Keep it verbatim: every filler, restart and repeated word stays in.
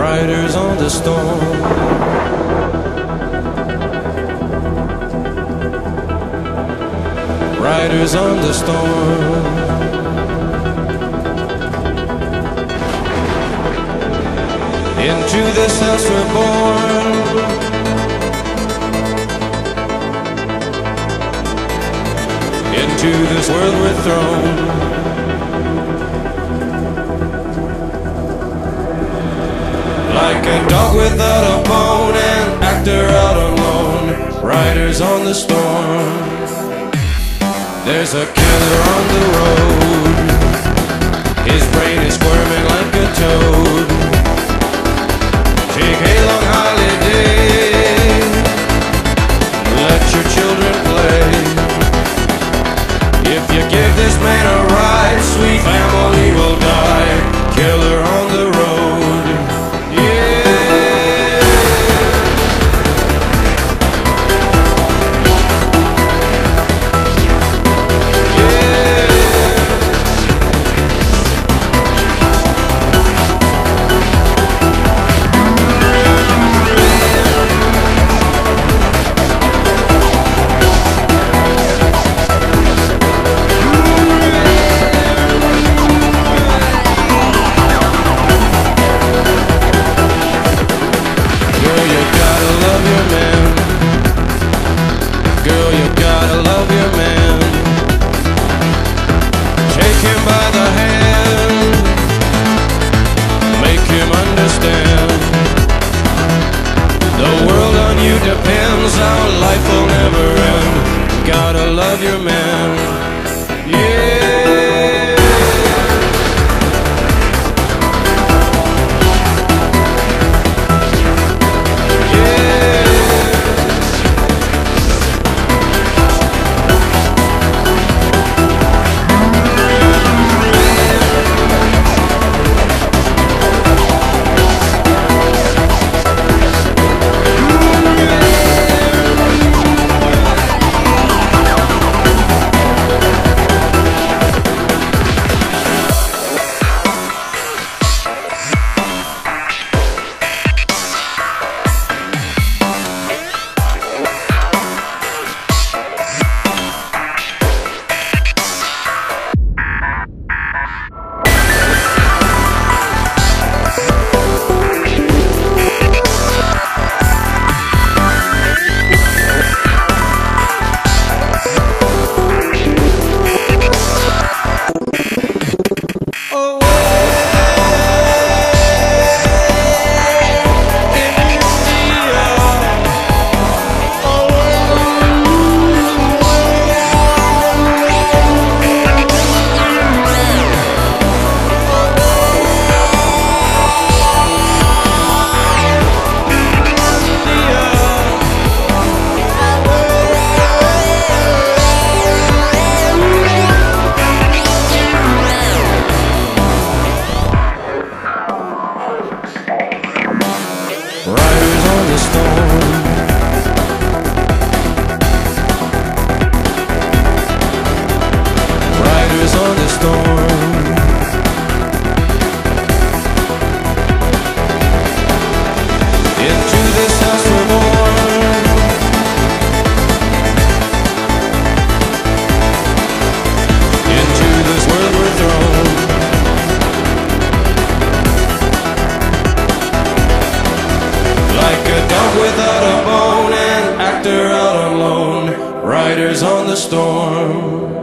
riders on the storm. Riders on the storm. Into this house we're born. Into this world we're thrown. Like a dog without a bone, an actor out alone. Riders on the storm. There's a killer on the road. His brain is squirming like a toad. Take a long holiday. Let your children play. If you give this man a ride, sweet family will die. Killer on the road. Riders on the storm.